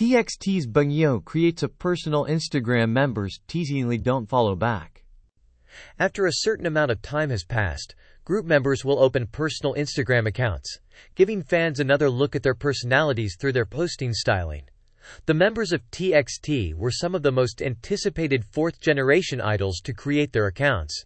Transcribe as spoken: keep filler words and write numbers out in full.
T X T's Beomgyu creates a personal Instagram members teasingly don't follow back. After a certain amount of time has passed, group members will open personal Instagram accounts, giving fans another look at their personalities through their posting styling. The members of T X T were some of the most anticipated fourth-generation idols to create their accounts.